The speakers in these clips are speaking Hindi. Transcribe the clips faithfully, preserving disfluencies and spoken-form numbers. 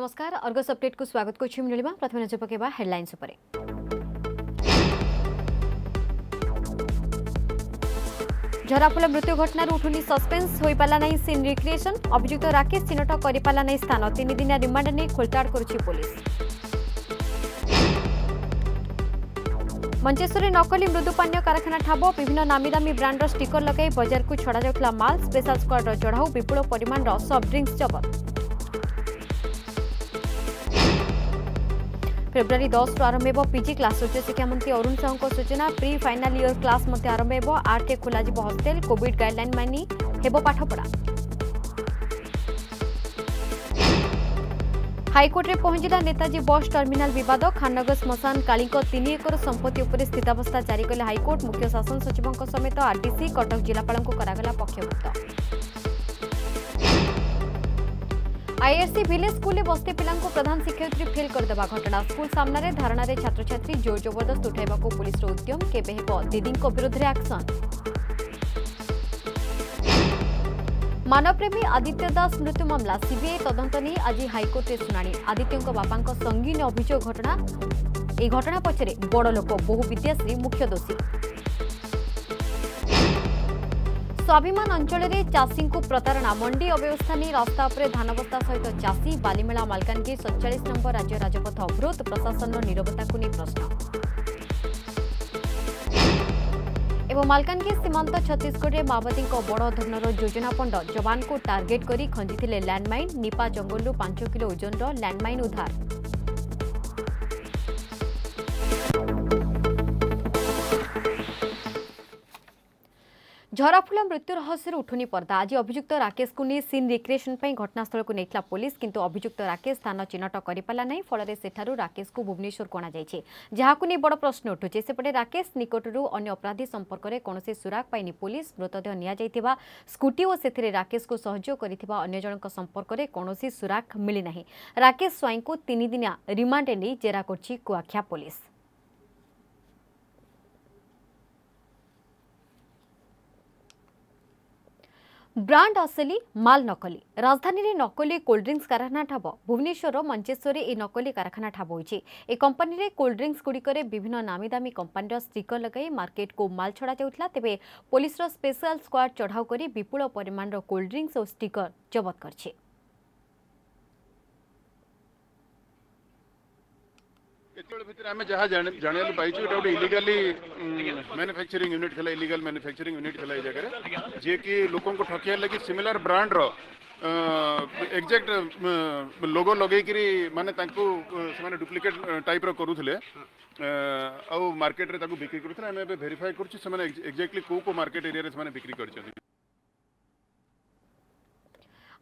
नमस्कार अर्गस अपडेट को स्वागत करछु मिलिमा प्रथम नजर पकेबा हेडलाइंस उपरे। झराफुला मृत्यु घटनार उठुनी सस्पेंस होई पाला नाही सीन रिक्रिएशन अभियुक्त राकेश चिन्हट करि पाला नाही स्थान तीन दिनिया रिमांड ने खोलताड़ करुछि पुलिस। मंचेश्वर नकली मृदुपान्य कारखाना ठाब विभिन्न नामी दामी ब्रांडर स्टिकर लगाई बजार को छड़ा जाउथला माल स्पेशल स्क्वाडर चढ़ाऊ विपुल परिमाण रो सॉफ्ट ड्रिंक्स जब्त। फेब्रुआरी दस रु आरंभ हो पीजी क्लास उच्च शिक्षा मंत्री अरुण साहू को सूचना प्री फाइनाल इयर क्लास मध्य आरंभ हो आठ खोल हस्टेल कोविड गाइडलाइन मानि हेबो पाठपढ़ा। हाईकोर्ट में पहुंचला नेताजी बस टर्मिनाल विवाद खाननगर श्मशान काली तीन एकर संपत्ति उपर स्थितावस्था जारी कले हाईकोर्ट मुख्य शासन सचिवों समेत आरडीसी कटक जिलापाल को करागला पक्षभुक्त। आईआरसी भिलेज स्कूल में बस्ती पिला प्रधान शिक्षयित्री फेल करदेवा घटना स्कूल सामना रे धारणा रे छात्र छात्री जोर जबरदस्त उठाइबा को पुलिस रो उद्यम केबे हेबो दीदी को विरुद्ध रे एक्शन। मानवप्रेमी आदित्य दास मृत्यु मामला सीबीआई तदंत नहीं आज हाईकोर्ट में सुनाणी आदित्य बापा संगीन अभियोग घटना ए घटना पछरे बड़ लोक बहु विद्याश्री मुख्य दोषी। स्वाभिमान अंचल में चाषी को प्रतारणा मंडी अव्यवस्था नहीं रास्ता पर धानबस्ता सहित चाषी बालीमेला मालकानगिरी सैंतालीस नंबर राज्य राजपथ अवरोध प्रशासन नीरवता को नहीं प्रश्न। एवं मालकानगिरी सीमांत छत्तीसगढ़ में माओवादी बड़ धरणर योजना पंड जवान को टार्गेट कर खंजी लैंडमाइन निपा जंगलू पांच किलो ओजन लैंडमाइन उद्धार। झराफुला मृत्यु रहस्य उठुनी पर्दा आज अभियुक्त राकेश को नहीं सीन रिक्रिएशन घटनास्थल को लेखला पुलिस किंतु अभियुक्त राकेश स्थान चिन्हट कर पाला नहीं फलरे सेठारु राकेश को भुवनेश्वर कोणा जायछि जहाकु नै बड़ प्रश्न उठुछि। सेपटे राकेश निकटरू अन्य अपराधी संपर्क में कौन सुराग पाइनी पुलिस मृतदेह निया जायथिबा स्कूटी और से राकेश को सहयोग करथिबा अन्य जनक संपर्क में कौन सुराग मिली नहीं राकेश स्वाई को तीन दिनिया रिमांड नै जेरा करछि कुआख्या पुलिस। ब्रांड असली माल नकली राजधानी रे नकली कोल्ड ड्रिंक्स कारखाना ठाब भुवनेश्वर मंचेश्वर ए नकली कारखाना ठाब होइछि। ए कंपनी रे कोल्ड ड्रिंक्स गुडी करे विभिन्न नामी दामी कंपनीर स्टिकर लगाई मार्केट को माल छड़ा जाउथला तेबे पुलिस रो स्पेशल स्क्वाड चढ़ाऊ करी विपुल परिमाण रो कोल्ड ड्रिंक्स और स्टिकर जब्त करछि। एतोल भितर हम जहा जानियाल पाइछु एटा ओडे इलीगली मैन्युफैक्चरिंग यूनिट खला इलीगल मैन्युफैक्चरिंग यूनिट खला ए जगह रे जे कि लोगों को ठकिया लागि सिमिलर ब्रांड रो एग्जैक्ट लोगो लगे कि माने तांको माने डुप्लीकेट टाइप रो करूथले आ मार्केट रे ताको बिक्री करूथले हम ए वेरीफाई करछु से माने एग्जैक्टली को को मार्केट एरिया रे से माने बिक्री करछथि।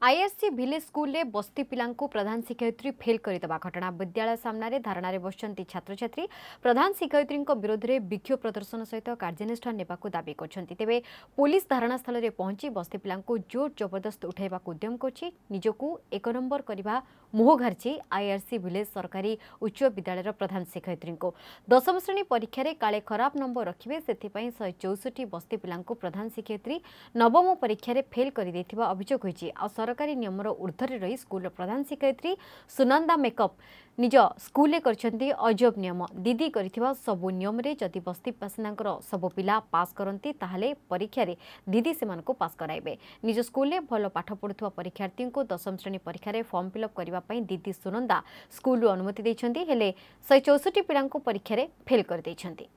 आईआरसी भिलेज स्कूल में बस्ती पिला प्रधान शिक्षयित्री फेल करदेवा घटना विद्यालय सामने धारणा में बसंती छात्र छात्री प्रधान शिक्षयित्री विरोध में विक्षोभ प्रदर्शन सहित कार्यानुष्ठान नेबाक दाबी करछंती। तेबे पुलिस धारणास्थल में पहुंची बस्ती पिला जोर जबरदस्त उठाइबा उद्यम करछि निजकू एक नंबर करवा मुह घारछि आईआरसी भिलेज सरकारी उच्च विद्यालय प्रधान शिक्षयित्री को दशम श्रेणी परीक्षा रे काले खराब नंबर रखिबे सेथिपई शहे चौसठ बस्ती पिला प्रधान शिक्षयित्री नवम परीक्षा रे फेल कर देथिबा अभियोग होइछि। सरकारी नियमर ऊर्धर रही स्कूल प्रधान शिक्षयित्री सुनंदा मेकअप निज स्कूल करछंती अजब नियम दीदी करिथिबा सबु नियम रे जदि बस्ती पासनांकर सबु पिला पास करंती ताहले परीक्षा रे दीदी सेमानकु पास कराइबे। निज स्कूल रे भलो पाठ पढुथवा परीक्षार्थींकु दशम श्रेणी परीक्षा रे फॉर्म फिलअप करिबा पई दीदी सुनंदा स्कूल रु अनुमति दैछंती हेले एक सौ चौंसठ पिलांकु परीक्षा रे फेल कर दैछंती।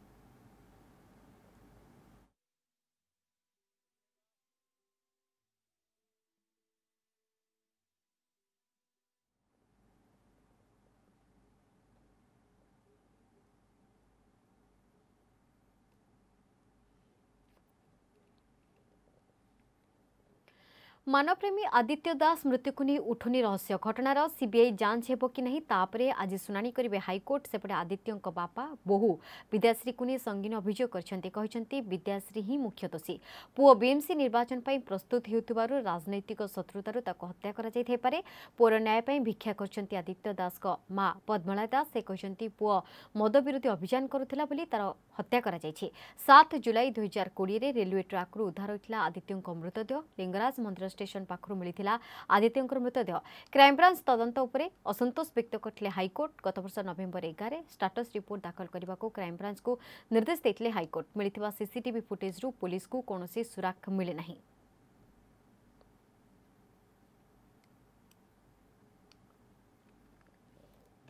मानवप्रेमी आदित्य दास मृत्यु को नहीं उठुनी रहस्य घटनार सीबीआई जांच हेब कि नहीं तापरे आज सुनानी करेंगे हाईकोर्ट। सेपटे आदित्य बापा बहु विद्याश्री को नहीं संगीन अभियोग करछंती विद्याश्री ही मुख्य दोषी पुओ बीएमसी निर्वाचन पर प्रस्तुत होउथिबारु राजनैतिक शत्रुतारु ताको हत्या करा जाय थेपारे पुओर न्याय पर भिक्षा करछंती आदित्य दास को मां पद्मला दास से कहते पुओ मद विरोधी अभियान करुथिला बोली तार हत्या करा जायछि। सात जुलाई दुई हजार बीस रे रेलवे ट्रैक रु उद्धार होइथिला आदित्य मृतदेह लिंगराज मंदिर स्टेशन पाखरु मिलिथिला आदित्यंकर मृतदेह क्राइमब्रांच तदंत उपरे असंतोष व्यक्त करथिले हाईकोर्ट गत वर्ष नवेम्बर ग्यारह स्टाटस रिपोर्ट दाखल करने को क्राइमब्रांच को निर्देश देथिले हाईकोर्ट। मिलिथिबा सीसीटीवी फुटेज रु पुलिस को कोनोसी सुराख मिले नाही।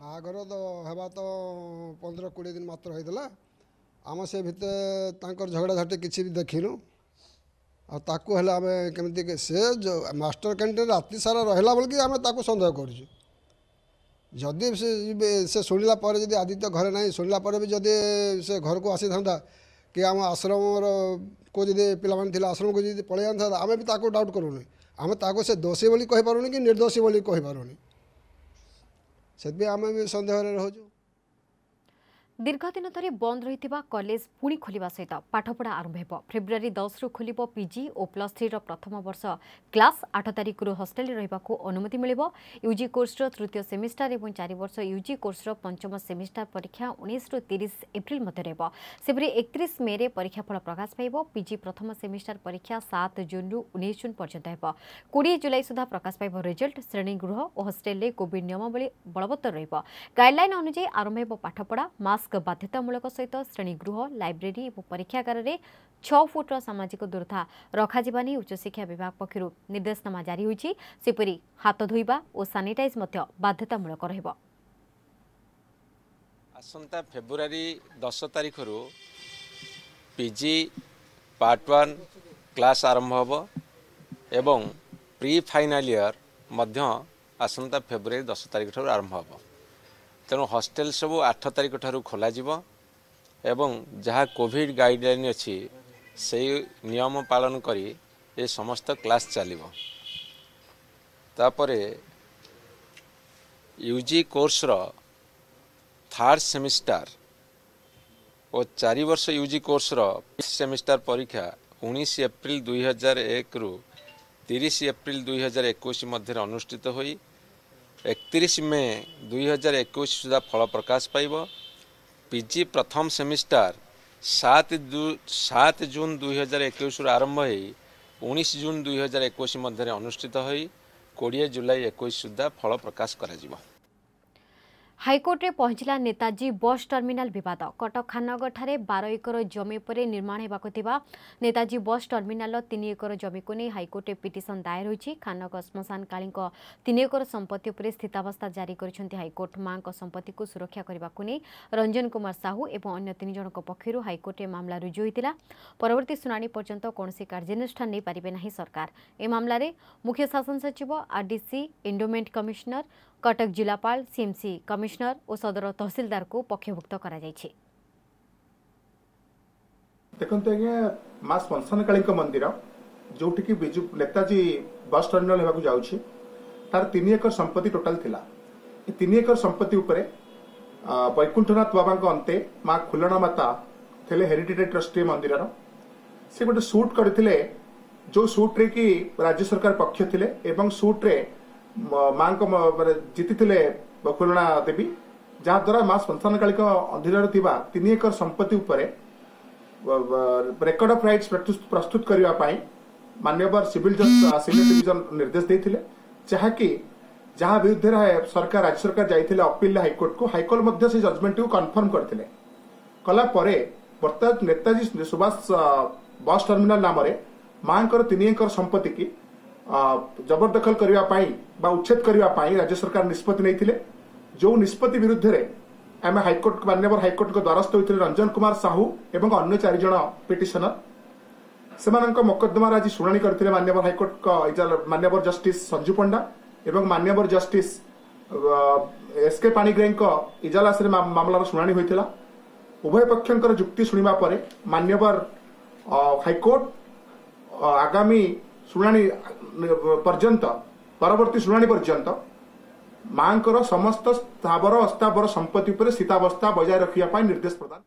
बागर तो हवा तो पंद्रह कोड़े दिन मात्र होता आम से भितर तांकर झगड़ाझाटी किसी भी देखिलु आकू आम कमी से जो मास्टर कैंटीन राति सारा रहा बोल कि आम सन्देह कर शुणला जी आदित्य घरे ना शुणला भी जदि से घर को आसी था कि आम आश्रम को जी पे आश्रम को जी पलि था आम भी ताकू डाउट करूनी आम ताकू से दोषी बोली कही पारूनी कि निर्दोषी बोली कही पारूनी सेतबे आमे में संदेह रे रहजो। दीर्घ दिन धरी बंद रही कॉलेज पुणी खोलिबा सहित पाठपढ़ा आरंभ हेब। फेब्रुआरी दस रु खोलिबो पीजी और प्लस थ्री रो प्रथम वर्ष क्लास आठ तारिख रु हॉस्टल रे रहबाको अनुमति मिलिबो। यूजी कोर्स रो तृतीय सेमिस्टर एवं चार वर्ष यूजी कोर्स रो पंचम सेमिस्टर परीक्षा उन्नीस रु तीस एप्रिल मध्ये रहबो। सेबरी इकतीस मे रे परीक्षाफल प्रकाश पाइबो। पीजी प्रथम सेमिस्टर परीक्षा सात जून रु उन्नीस जून पर्यंत हेब। बीस जुलाई सुधा प्रकाश पाइबो रिजल्ट। श्रेणी गृह और हॉस्टल रे कोविड नियमावली बलवत्तर रहबो। गाइडलाइन अनुसार आरंभ हेब पाठपढ़ा मास्क बाध्यतामूलक सहित श्रेणीगृह लाइब्रेरी और परीक्षागार में छह फुट सामाजिक दूरता रखा जावा नहीं उच्चशिक्षा विभाग पक्षर निर्देशनामा जारी होइछि। सेपरि हाथ धोइबा और सानिटाइज मध्य बाध्यतामूलक रहइबो। आसंता फेब्रुआरी दस तारिख रु पीजी पार्ट वन क्लास आरंभ होबो एवं प्री फाइनल ईयर मध्य आसंता फेब्रुआरी दस तारिख रु आरंभ होबो। तेणु हॉस्टल सब आठ तारिख ठार खोल एवं जहाँ कोविड गाइडलाइन अच्छी से नियम पालन करी ये समस्त क्लास चलो। तापर यूजी कोर्स रो थर्ड सेमिस्टर और चार वर्ष यूजी कोर्स रो फिफ्थ सेमिस्टर परीक्षा उन्नीस एप्रिल दुई हजार एक रु तीस एप्रिल दुई हजार इक्कीस मध्य अनुष्ठित होई इकतीस मे दुई हजार इक्कीस सुधा फल प्रकाश पाइब। पीजी प्रथम सेमिस्टर सात सात जून दुई हजार इक्कीस आरंभ होई उन्नीस जून दुई हजार इक्कीस मध्य अनुष्ठित होई बीस जुलाई इक्कीस सुधा फल प्रकाश करा जिवो। हाईकोर्ट रे पहुंचला नेताजी बस टर्मिनाल विवाद। कटक खानगर ठारे बारह एकर जमी पर निर्माण होगा थिबा नेताजी बस टर्मिनाल तीन एकर जमी को नहीं हाईकोर्ट रे पिटिशन दायर होइछि। खानगर श्मशान काली तीन एकर संपत्ति उपर स्थितावस्था जारी करिसेंति हाईकोर्ट। मां को संपत्ति को सुरक्षा करने को नहीं रंजन कुमार साहू एवं अन्य तीन जन पक्षर हाईकोर्ट रे मामला रुजु होता। परवर्ती शुणाणी पर्यंत कौन कार्यानुष्ठान नहीं पारे ना सरकार। ए मामला रे मुख्य शासन सचिव आरडीसी एंडोमेंट कमिशनर कटक जिलापाल सीएमसी कमिश्नर और सदर तहसीलदार को पक्षभुक्त करा जायछि। देखते माँ स्मशानकाली मंदिर जोटि कि बिजु नेताजी बस टर्मिनाल होगा जाऊँगी तार तीन एकर संपत्ति टोटाल थिला। तीन एकर संपत्ति उपरे वैकुंठनाथ बाबा अंते माँ खुलना माता थे हेरिटेज ट्रस्टी मंदिर से गोटे सुट करते जो सुट्रे कि राज्य सरकार पक्ष थे सुट्रे माँ को जीति खुलना देवी जहाद्वारा माँ स्मशानकाली अधीन तीन एकर संपत्ति रेकर्ड ऑफ राइट्स प्रस्तुत करने मान्यवर सिविल जज सिविल डिविजन निर्देश देते जहाँकि जहाँ विरुद्ध सरकार राज्य सरकार जाते अपील हाईकोर्ट को। हाईकोर्ट से जजमेंट को कन्फर्म करते कला बर्तमान नेताजी सुभाष बस टर्मिनाल नाम माँ को तीन एकर संपत्ति की जबरदखल करने उच्छेद करने राज्य सरकार निष्पत्ति नहीं जो निष्पत्ति विरुद्ध आम हाईकोर्ट मान्यवर हाईकोर्ट द्वारस्थ होते रंजन कुमार साहू एवं अन्य चार जन पिटिशनर से मकदमार आज शुणाणी करते मान्यवर हाईकोर्ट मान्यवर जस्टिस संजू पंडा एवं मान्यवर जस्टिस एस के पाणिग्राही इजालास मामलार शुणाणी होता। उभय पक्षर जुक्ति शुणा पर मान्यवर हाईकोर्ट आगामी शुणाणी पर्यंत परवर्ती शुणाणी पर्यंत मांकर समस्त स्थावर अस्थावर संपत्ति पर स्थितावस्था बजाय रखा निर्देश प्रदान।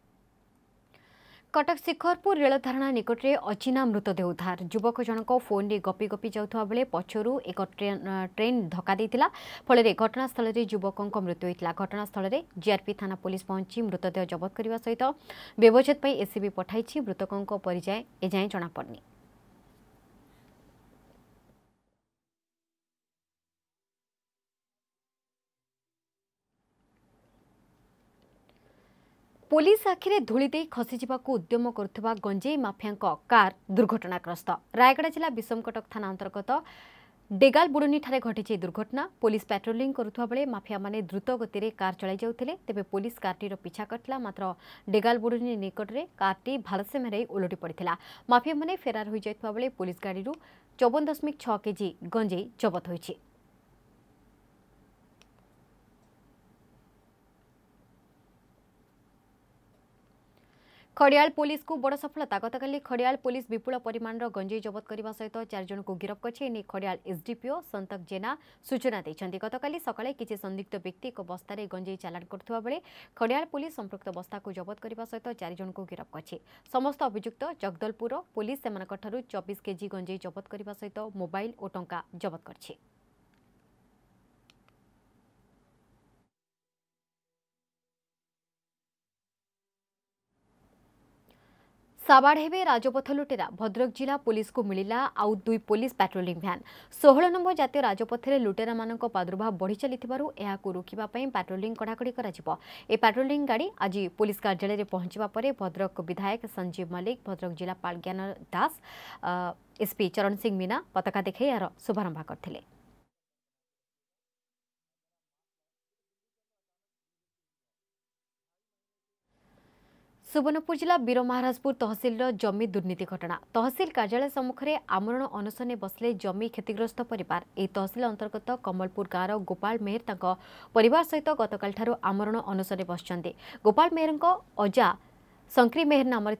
कटक शिखरपुर रेल धारणा निकट में अचिना मृतदेह उद्धार। युवक जनक फोन रे गपी गपी जाउथवा बेले पछरु एक ट्रेन धक्का देइतिला फलरे घटनास्थल रे युवकक मृत्यु होइतिला। घटनास्थल रे जीआरपी थाना पुलिस पहुंची मृतदेह जबत करने सहित व्यवच्छेद पई एसीबी पठाइछि। मृतकक परिचय एजाएं जनापड़नी। पुलिस आखिरे धूली खसीजा उद्यम करुवा गंजेई माफिया कार दुर्घटनाग्रस्त। रायगढ़ जिला विषमकटक थाना अंतर्गत डेगाल बुड़नी ठारे घटी दुर्घटना। पुलिस पैट्रोलिंग करुवा बेले माफिया माने द्रुत गति कार चलाई जाउथिले, तेबे पुलिस कारटीर पिछा करथिला। मात्र डेगाल बुड़नी निकट में कारटी भालसे मेराई उलटी पड़िथिला। माफिया माने फेरार होई जाइथिबा बेले पुलिस गाड़ी चौवन दशमिक छः केजी गंजेई जबत होइछि। खड़ियाल पुलिस को बड़ सफलता। गतकाली खड़ियाल पुलिस विपुल परिमाण गंजेई जबत करने सहित चार जन को गिरफ कर खड़ियाल एसडीपीओ संतक जेना सूचना देइछन्ति। गतकाली सकाळे किसी संदिग्ध व्यक्ति एक बस्तार गंजेई चालाण करथुवा बेले खड़ियाल पुलिस संपृक्त बस्ता को जबत करने सहित चार जन को गिरफ कर। समस्त अभियुक्त जगदलपुर पुलिस सेमानक ठारु चौबीस केजी गंजेई जबत करने सहित मोबाइल और टंका जबत करछि। साबाढ़े राजपथ लुटेरा। भद्रक जिला पुलिस को मिला आउ दुई पुलिस पैट्रोलिंग भ्यान। सोलह नंबर जातीय राजपथे लुटेरा मान प्रादुर्भाव बढ़ी चली रोकवा पैट्रोलिंग कड़ाकड़ी कर। ए पैट्रोलिंग गाड़ी आज पुलिस कार्यालय में पहुंचवा पर भद्रक विधायक संजीव मल्लिक, भद्रक जिलापाल ज्ञान दास, एसपी चरण सिंह मीना पताका देखाई यार शुभारंभ करथिले। सुवर्णपुर जिला बीर महाराजपुर तहसिलर जमी दुर्नीति घटना। तहसिल कार्यालय सम्मुखें आमरण अनशन बसले जमी क्षतिग्रस्त परिवार। ए तहसिल अंतर्गत कमलपुर गाँव गोपाल मेहर तांको परिवार सहित गतकाल ठारू आमरण अनशन बसचंदे। गोपाल मेहरंको अजा संक्री मेहर नाम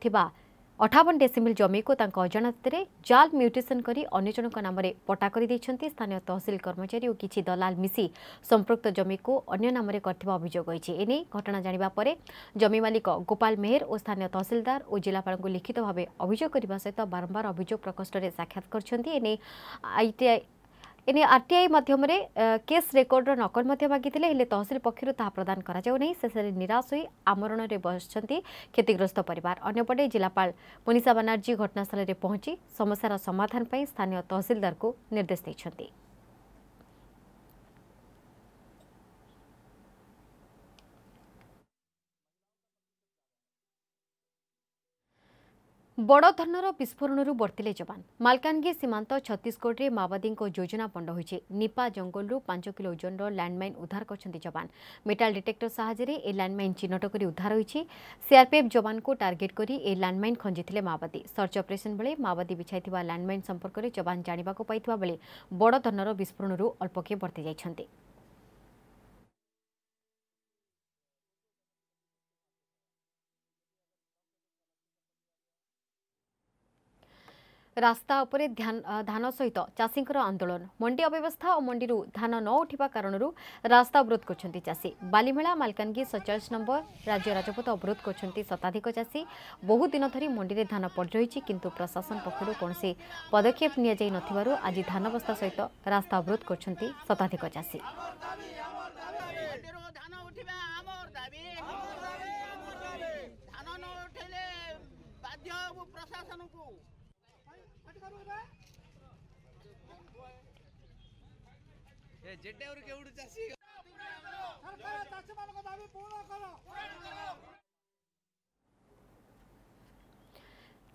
अठावन डेसिमिल जमी को अजाणत जाल म्यूटेसन कर अन्य जनक नाम पटा कर स्थानीय तहसिल कर्मचारी और किसी दलाल मिसी संपृक्त जमी को अन्य नाम अभियोग। एने घटना जानिबा परे जमी मालिक गोपाल मेहर और स्थानीय तहसिलदार और जिलापाल को लिखित भाव अभियोग करने सहित बारंबार अभियोग प्रकोष्ठ में साक्षात कर एने आरटीआई माध्यम रे केस रेकर्ड नकल मागिते हेले तहसिल पक्षर ता प्रदान करा शेषे निराश हो आमरण में बसचंती क्षतिग्रस्त परिवार। अन्यपटे जिलापाल मनीषा बनार्जी घटनास्थल में पहुंची समस्यार समाधान पर स्थानीय तहसिलदार को निर्देश देछंती। बड़ धरणर विस्फोरणरू बर्तिले जवान। मालकानगिरी सीमांत छत्तीसगढ़ में माओवादी योजना बंड होइछे। निपा जंगलरू पांच किलो ओजन लैंडमाइन उद्धार करछन्ति जवान। मेटाल डिटेक्टर सहायतार ए लैंडमाइन चिन्हट कर उद्धार होइछे। सीआरपीएफ जवान को टार्गेट कर ए लैंडमाइन खंजिथिले माओवादी। सर्च ऑपरेशन बेले माओवादी बिछाइथिबा लैंडमाइन संपर्क में जवान जानिबाको पाइथिबा बेले बड़ धरणर विस्फोरणरू अल्पके बर्ति जाइछन्ति। रास्ता उपरे धान सहित चाषींकर आंदोलन। मंडी अव्यवस्था और मंडी धान न उठा कारण रास्ता अवरोध करछन्ति चाषी। बालीमेला मालकानगिरी सैंतालीस नंबर राज्य राजपथ अवरोध करछन्ति शताधिक चाषी। बहु दिन धरी मंडी में धान पड़ रही किंतु प्रशासन पक्षर कौनसी पदक्षेप निया जाय नथिबारु आज धान बस्ता सहित रास्ता अवरोध करछन्ति शताधिक चाषी।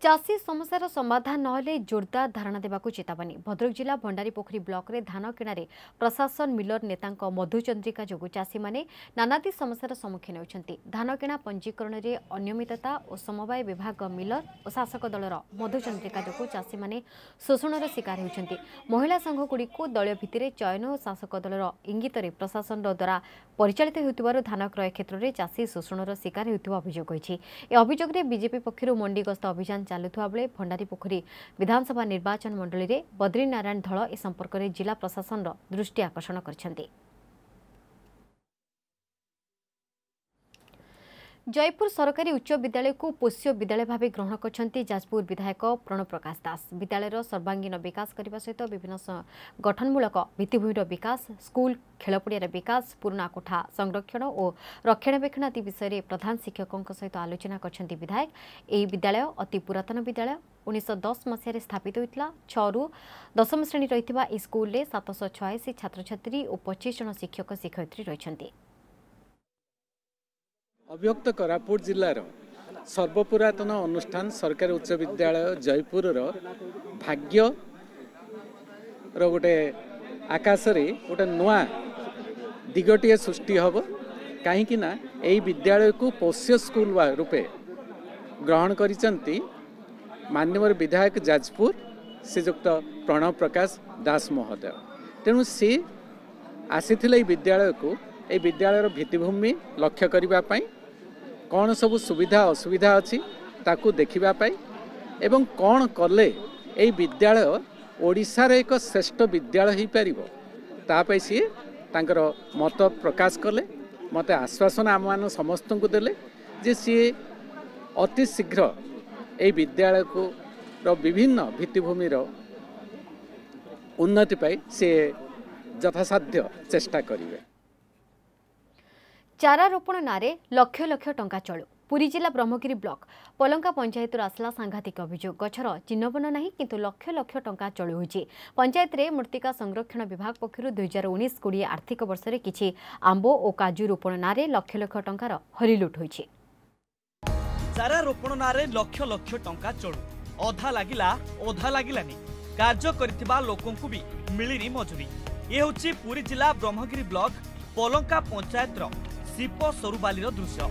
चाषी समस्यार समाधान नहले जोरदार धारणा देवाकू चेतावनी। भद्रक जिला भंडारीपोखरी ब्लॉक रे धान किणारे प्रशासन मिलर नेतांको मधुचंद्रिका जोगु चाषी माने नानादी समस्यार सम्मुखीन होउछन्ति। धान किणा पंजीकरण रे अनियमितता और समवाय विभाग मिलर और शासक दलर मधुचंद्रिका जोगु चाषी माने शोषणर शिकार होउछन्ति। महिला संघगुड़िकू दलय भित्तिरे चयन और शासक दलर इंगितरे प्रशासन द्वारा परिचालित होउतिबारु धान क्रय क्षेत्र में चाषी शोषणर शिकार होउतिबा अभियोग होइछि। ए अभियोग रे बीजेपी पक्षरु मंडी गस्त अभियान चालुवा बेले भंडारीपोखरी विधानसभा निर्वाचन मंडली रे बद्रीनारायण धल ए संपर्क में जिला प्रशासन दृष्टि आकर्षण कर। जयपुर सरकारी उच्च विद्यालय को पोष्य विद्यालय भाव ग्रहण करछन्ति जाजपुर विधायक प्रणव प्रकाश दास। विद्यालयर सर्वांगीन विकास करने सहित विभिन्न गठनमूलक भित्तिभूमिर विकास, स्कूल खेलपड़ियार विकास, पुराणा कोठा संरक्षण और रक्षणाबेक्षण आदि विषय में प्रधान शिक्षकों सहित आलोचना करछन्ति विधायक। यह विद्यालय अति पुरातन विद्यालय उन्नीस दस मसीह स्थापित होता। छू दशम श्रेणी रही स्कूल में सातश छयाशी छात्र छात्री और पचिश जन शिक्षक शिक्षयित्री रही। अभियुक्त कोरापुट जिलार सर्वपुरातन अनुष्ठान सरकारी उच्च विद्यालय जयपुर भाग्य रोटे आकाश रे गोटे नुआ दिगटे सृष्टि हम कहीं ना यही विद्यालय को पोष्य स्कूल रूपे ग्रहण करिसेंती माननीय विधायक जाजपुर श्रीजुक्त प्रणव प्रकाश दास महोदय। तेणु सी आसी विद्यालय को ये विद्यालय भित्तिभूमि लक्ष्य करने कौन सब सुविधा असुविधा अच्छी ताकू देखापी एवं कौन कले ये विद्यालय ओडिशार एक श्रेष्ठ विद्यालय हो पार सी तांकर मत प्रकाश कले मत आश्वासन आम मान समस्त को देले जे सी अति शीघ्र ये विद्यालय को विभिन्न भित्तिभूमि उन्नति पाई सी यथासाध्य चेष्टा करेंगे। चारा रोपण नारे लक्ष लक्ष टंका चलू पुरी जिला ब्रह्मगिरी ब्लॉक पलंका पंचायत आसला सांघातिक अभियोग गछर चिन्हबन नहीं किंतु लक्ष लक्ष टंका चलू होइछि। पंचायत रे मृत्तिका संरक्षण विभाग पक्षरु दुई हजार उन्नीस बीस आर्थिक वर्ष रे किछि आंबो और काजू रोपण नारे लक्ष लक्ष टंकार हरिलुट होइछि। चारा रोपण नारे लक्ष लक्ष टंका चलू अधा लागिला अधा लागिलानि कार्य करथिबा लोकंकु भी मिलिनि मजुरी। ए होछि पुरी जिला ब्रह्मगिरी ब्लॉक पलंका पंचायत रो दीप सरुबाली दृश्य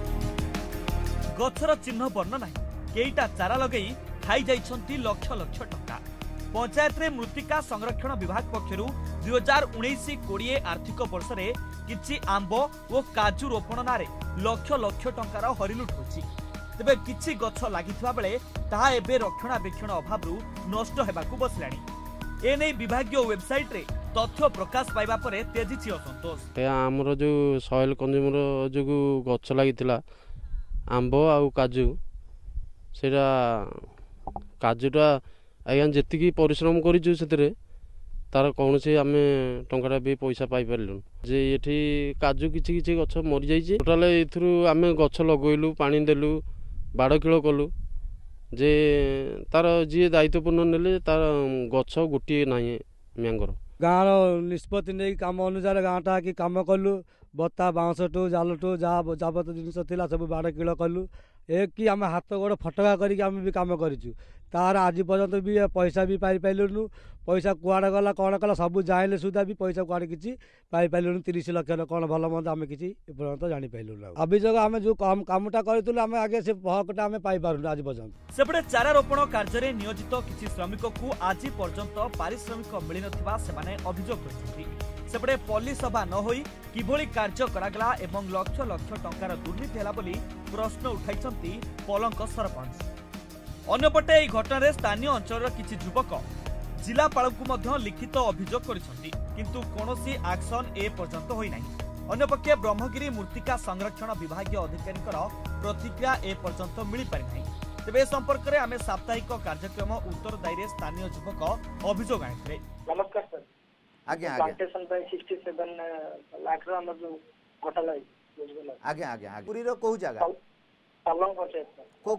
गचर चिन्ह बर्ण ना केईटा चारा लगे खाई जाइछंती लक्ष लक्ष टंका। पंचायत रे मृत्तिका संरक्षण विभाग पक्षरु दुई हजार उन्नीस बीस आर्थिक वर्ष रे किछि आंबो ओ काजू रोपण नारे लक्ष लक्ष टंकार हरिलुट होछि। तबे किछि गछ लागिथवा बेले ताहा एबे रक्षणाबेक्षण अभावरु नष्ट हेबाकु बसलाणी। एने विभागीय वेबसाइट रे तथ्य प्रकाश पाइबा परे तेजिछि असंतोष। ते हमरो जो सॉइल कंज्यूमर जो गछ लागितला आंबो आ काजू सेरा काजूटा आय जेतिकी परिश्रम करिछु सेतरे तार कोनोसी आमे टंकाटा बे पैसा पाइ परलु जे एठी काजू किछि किछि गछ मरि जाइछि। टोटल एथुरु आमे गछ लगोइलु पानी देलु बाड़ किलो कलु जे तार जे दायित्वपूर्ण नेले तार गछ गुटी नाही म्यांगर गाँव निष्पत्ति नहीं कम अनुसार गाँटा कि कम कलु बत्ता बाँस टू जाल टू जहाँ जबत जिनस थिला सब बारह किलो कलु एक कि आम हाथ गोड़ फटका करें कम करूँ तार आज पर्यंत भी पैसा भी पाई पाइलुनु पैसा कुआड़े गला कौन कला सब जाइले सुधा भी पैसा कुआड़े किसी पाई पाइलुनु तीस लाख कौन भल मंद आम किसी पर्यंत जानी पाइलुनु अभिजोग आम जो काम कामटा करथुल आम आगे से हकटा आम पाई पारुनु आज पर्यंत। सेपटे चारा रोपण कार्य रे नियोजित किसी श्रमिक को आज पर्यंत पारिश्रमिक मिल नथिबा सेमाने अभिजोग करथि। सेपटे पल्ली सभा न होई किभली कार्य करागला एवं लक्ष लक्ष टंकार दुर्नीति हैला बोली प्रश्न उठाइछंती पलंक सरपंच। अन्यपटे यह घटन में स्थानीय अंचल किसी युवक जिलापाल को लिखित अभियोग किंतु कौनसी एक्शन ए पर्यंत होना। अन्यपक्षे ब्रह्मगिरी मूर्तिका संरक्षण विभाग अधिकारी प्रतिक्रिया ए पर्यंत मिल पारिना। तेज संपर्क में आम साप्ताहिक कार्यक्रम उत्तरदायी स्थानीय युवक अभियोग आनी। नमस्कार सर आज्ञा आज्ञा पुरी रो को जगह को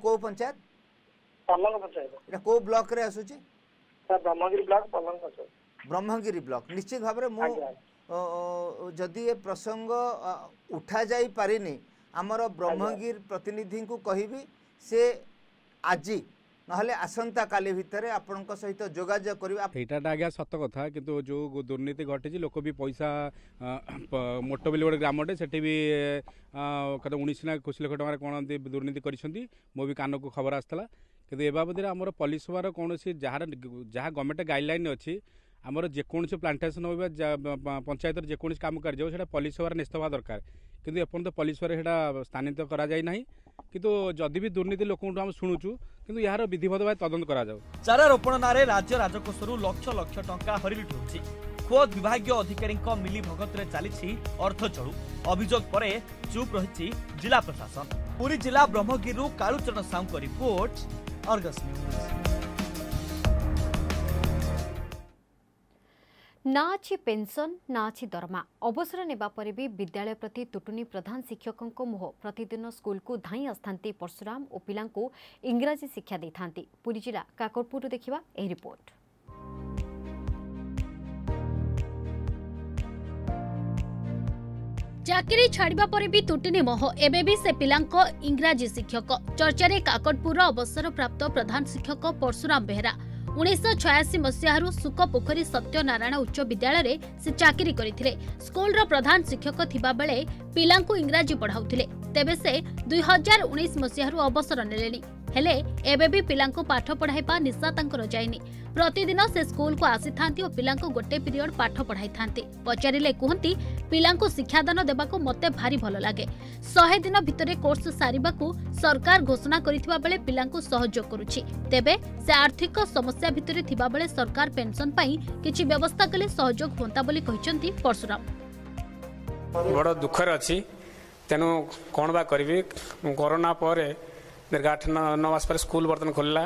को पंचायत पलंग पंचायत एटा को ब्लॉक रे आसुची सर ब्रह्मगिरी ब्लॉक पलंग पंचायत ब्रह्मगिरी ब्लॉक। निश्चित भाव रे मु जदी ए प्रसंग उठा जाई पारिनी हमर ब्रह्मगिरी प्रतिनिधि को कहिबी से आज नहले आसंता काली भितर आपनक सहित जोगाजो करबा। एटाटा आज्ञा सत कथा किंतु जो दुर्नीति घटे लोक भी पैसा मोटबिल गोटे ग्रामटे सेठी भी कत उन्नीस ना कुछ लाख टंका कौन दुर्नीति करिसंती मो भी कान को खबर आसला किंतु ए बाबद आमर पॉलिस सभार कौन जहाँ जहाँ गवर्नमेंट गाइडलाइन अच्छी आमर जेको प्लांटेसन हो पंचायत जेको कम कर पॉलिस सभार न्यस्त होगा दरकार किंतु एपर्त पॉलिस सभार स्थानित करा जाय नाही किंतु जदि भी दुर्नीति लोक आम शुणुचु किंतु यार विधिवत भाव तदन करा जाऊ। चारा रोपण नारे राज्य राजकोष लक्ष लक्ष टंका हरिलुट होछि। खोद विभाग अधिकारी मिली भगत रे चली अर्थ चलू अभियोग पर चुप रही जिला प्रशासन। पूरी जिला ब्रह्मगिरी कालूचरण साहू का रिपोर्ट आर्गस न्यूज। ना अच्छी पेंशन ना अच्छी दरमा अवसर नेबा परे भी विद्यालय प्रति तुटुनी प्रधान शिक्षकों को मोह प्रतिदिन स्कूल को धाई आसथान्ती परशुराम और पिलां को इंग्राजी शिक्षा देथान्ती। पुरी जिला काकरपुर देखिबा ए रिपोर्ट। चाकरी छाड़ा पर भी तुटिनी मोह एबे भी से पिलांको इंग्राजी शिक्षक चर्चा काकटपुर अवसरप्राप्त प्रधान शिक्षक परशुराम बेहरा उन्नीस छयाशी मसीह सुखपोखरी सत्यनारायण उच्च विद्यालय से चाकरी करते स्कूल प्रधान शिक्षक थिबा बेले पिलांको इंग्राजी पढ़ाउथिले तेबे से दुई हजार उन्नीस मसीह अवसर नेलेनी हेले एबे भी पिलांको पाठ पढ़ाइबा निशा तांकर जायनी प्रतिदिन से स्कूल को आसी थांती और पिलांको गोटे पीरियड पाठ पढ़ाई थांती पचारिले कहती पिलांको शिक्षादान देबाको मते भारी भल लगे सौ दिन भितरे कोर्स सारिबाकू सरकार घोषणा करिथिबा बेले पिलांको सहयोग करूछि तेबे से आर्थिक समस्या भितरे थिबा बेले सरकार पेंशन पई किछि व्यवस्था कले सहयोग होंता बोली कहिसेंती परशुराम बडो दुखर अछि तेनु कोनबा करबी कोरोना परे दीर्घ आठ नौ मास पर स्कूल बर्तन खोलला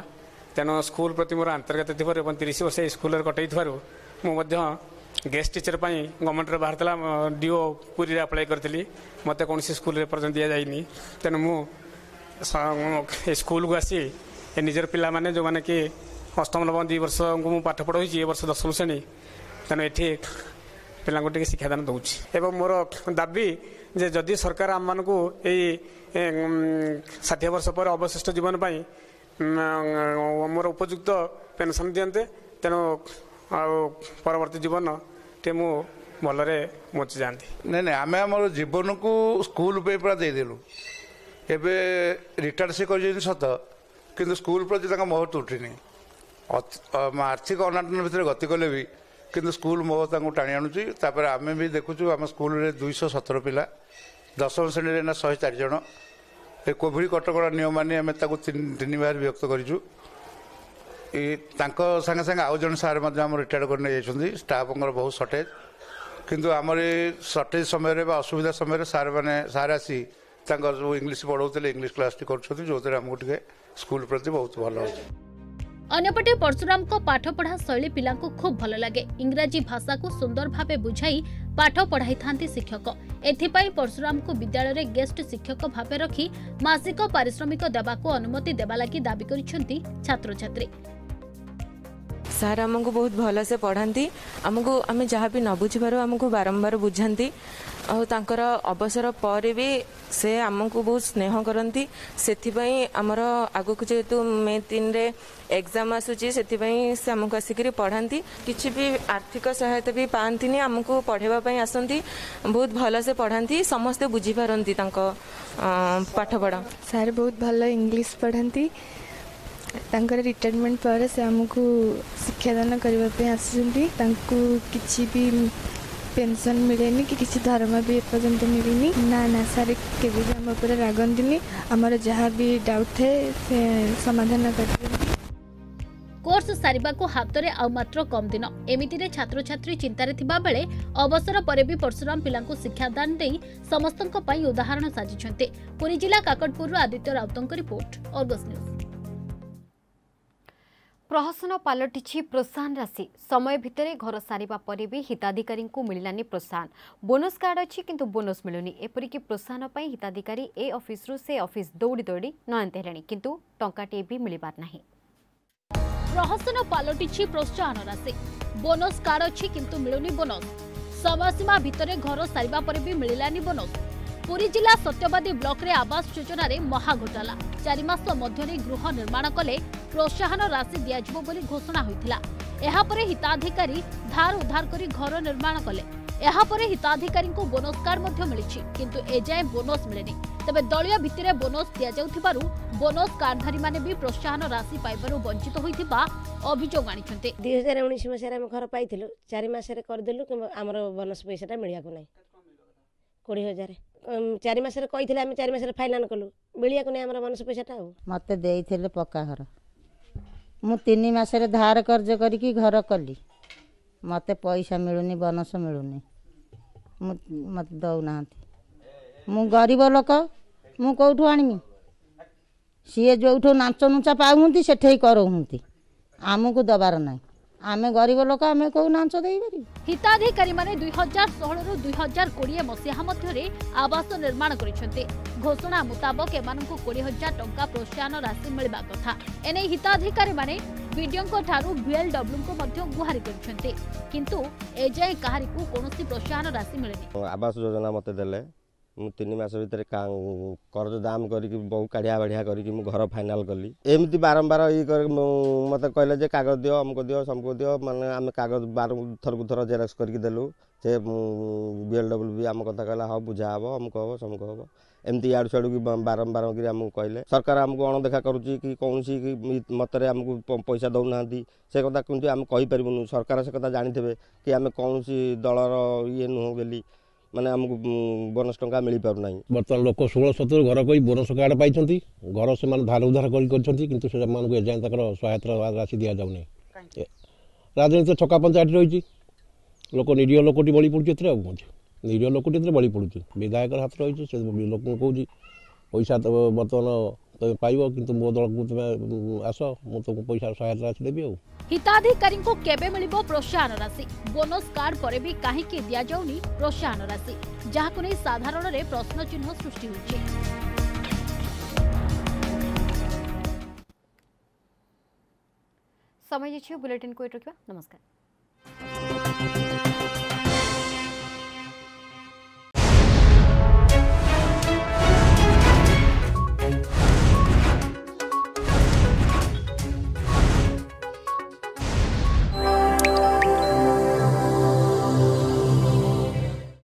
तेणु स्कूल प्रति मोर आंतर्गत थोड़ा तीस वर्ष स्कूल कटे मुझे गेस्ट टीचर पर गवर्नमेंट बाहर था डीओ पुरी अप्लाई करी मत कौन स्कूल पर्यटन दि जाए तेणु मुझे स्कूल को आसी निजर पाने जो मैंने कि अष्टम नवम दुई वर्ष को मुझे पाठ पढ़ाई ए वर्ष दशम श्रेणी तेणु ये पिलांको टिके शिक्षादान दउछि एवं मोर दाबी जे जदि सरकार आम मान को षाठिए वर्ष पर अवशिष्ट जीवन पर मोर उपयुक्त पेनशन दियंते तेणु परवर्ती जीवन टे मु भलरे बची जाती नहीं नहीं आम आम जीवन को स्कूल पे पूरा देदेलु एबे रिटायर से कर सत कि स्कूल प्रति महत्व उठिनी आर्थिक अनाटन भितर गति कले भी किंतु स्कूल मोह तांको टाणी आणुची तापर आमे भी देखुचु आम स्कूल रे दो सौ सत्रह पिला दशम श्रेणी ना एक सौ चार जण ए कोविड कटकड़ा नियम माने आमे ताको तीन बार विभक्त करिचु ए तांको संगे संगे आउ जण सार मध्ये हम रिटायर करने जायछन्ती स्टाफंगर बहुत शॉर्टेज किंतु आमर ए शॉर्टेज समय रे बा असुविधा समय रे सार माने सार आसी तांकर जो इंग्लिश पढौतले इंग्लिश क्लास टी करछथि जोते हमको टिके स्कूल प्रति बहुत भलो होय अन्यपटे परशुराम को पाठ पढ़ा शैली पिलांको खूब भल लगे इंग्राजी भाषा को सुंदर भावे बुझाई पाठ पढ़ाई थांती शिक्षक एथिपाई परशुराम को विद्यालय रे गेस्ट शिक्षक भावे रखी मासिक पारिश्रमिक देवा को अनुमति देवा लागि दाबी करिसेंती छात्र छात्री सार आमको बहुत भल से पढ़ाती आमको आम जहाँ भी न बुझीबार आमको बारंबार बुझाती और तांकर अवसर पर भी से आमको बहुत स्नेह करती से आमर आग को जेहेतु मे तीन रे एग्जाम आसूची से आमको आसिक पढ़ाती किसी भी आर्थिक सहायता भी पाती आमको पढ़ाई आसती बहुत भल से पढ़ाती समस्ते बुझीपारती पाठपढ़ सार बहुत भल इंग्लिश पढ़ाती रिटायरमेंट पर से आमको शिक्षादान करने आसुँगी किसी भी पेंशन मिलेनी कि किसी धर्म भी एपर्यंत मिलेनी ना ना सारे के भी आम उपर रागंदी आमर जहाँ भी डाउट है से समाधान करते कोर्स सारिबा को हाथ में आउ मात्र कम दिन एमिति रे छात्र छात्री चिंतार बेले अवसर पर भी परशुराम पिलांको शिक्षादान दे समस्तंको पई उदाहरण साजिछन्ते। पुरी जिला काकटपुर आदित्य राउतंको रिपोर्ट अर्गस न्यूज। प्रहसन पलटि प्रोत्साहन राशि समय भितर घर सारिबा परे भी हिताधिकारी मिललानी प्रोत्साहन बोनस कार्ड अच्छी किंतु बोनस मिलूनी एपरिक प्रोत्साहन पर हिताधिकारी ए ऑफिस रु से ऑफिस दौड़ी दौड़ी नयंते हेले किंतु टंकाटे भी मिलबार नाही। प्रहसन पलटि प्रोत्साहन राशि बोनस कार्ड अच्छी किंतु मिलूनी बोनस समय सीमा भितर घर सारिबा परे भी मिललानी बोनस। पुरी जिला सत्यवादी ब्लॉक रे आवास योजना रे महा घोटाला चारि मास मध्यरे गृह निर्माण कले प्रोत्साहन राशि दियाजिबो बोली घोषणा होइथिला। एहा परे हिताधिकारी धार उधार करी घर निर्माण कले। एहा परे हिताधिकारी को बोनस कार्ड मध्य मिलिछि किंतु ए जाय बोनस मिलेनी। तबे दलिया भितरे बोनस दिया जाउथिबारु बोनस कार्डधारी माने भी प्रोत्साहन राशि पाइबारु वंचित होइथिबा अभियोग आनिछन्ते। दो हजार उन्नीस मसियारे हम घर पाइथिलु चारि मासरे कर देलु कि हमर बोनस पैसाटा मिलिया को नै बीस हजार चार मसरे कही आम चार मसरे फाइनाल कलु मिलिया को नहीं आम मनस पैसा मत दे पक्का घर मुनि मसरे धार कर्ज कर घर कली मत पैसा मिलूनी बोनस मिलूनी मत दौना मु गरीब लोक मु कौठू आणमी सी जो नाच नुचा पाती से करती आमको दबार ना आमे गरीब लोक आमे को नांच देई पारि। हिताधिकारी माने दो हज़ार सोलह रु दो हज़ार बीस मसीहा मध्यरे आवास निर्माण करिसेंते। घोषणा मुताबिक एमाननकु बीस हज़ार टंका प्रोत्साहन राशि मिलबा कथा। एने हिताधिकारी माने बीडीओ ठारू बीएलडब्ल्यू को मध्य गुहारि करिसेंते, किंतु ए जाय काहारी को कोनोसी प्रोत्साहन राशि मिलेनी। आवास योजना मते देले मु तीन मास भीतर कर्ज दाम करी बहु काढ़िया बढ़िया करी मु घर फाइनाल कली। एमती बारंबार ई मत कहले जे कागज दियो हमको दियो समको दियो माने आम कागज बार थर को थर जेरक्स करके देलु। से बीएलडब्ल्यू भी आम कथा कहला हा बुझा हबो हमको हबो समको हबो एमती याडू साडू की बारंबार कि आमको कहले। सरकार आमको अणदेखा करुची कि कौनसी मतरे आमको पैसा दौना से कथा किंतु आम कही पारिबनु। सरकार से कथा जानिथेबे कि आम कौनसी दलर ये नुह बेली माने आमको बोनस टंका मिल पार ना। बर्तमान लोक षोलह सतर घर कोई बोनस कार्ड पाई घर से धार उधार किंतु एजाएं सहायता राशि दि जाऊ नहीं। राजनीति छका पंचायत रही लोक निरीह लोकटी बड़ी पड़ू आ निरीह लोकटी बड़ी पड़ू विधायक हाथ रही से लोक कहे पैसा बर्तमान तुम पाइबो किंतु मो दल को तुम आस मु तुमको पैसा सहायता राशि देवी। हिताधिकारी को केबे मिलिबो प्रोत्साहन राशि? बोनस कार्ड पर भी काहे के दिया जाउनी प्रोत्साहन राशि, जहा को नै साधारण रे प्रश्न चिन्ह सृष्टि होइछे। समय जे छै बुलेटिन को एटकिबा। नमस्कार।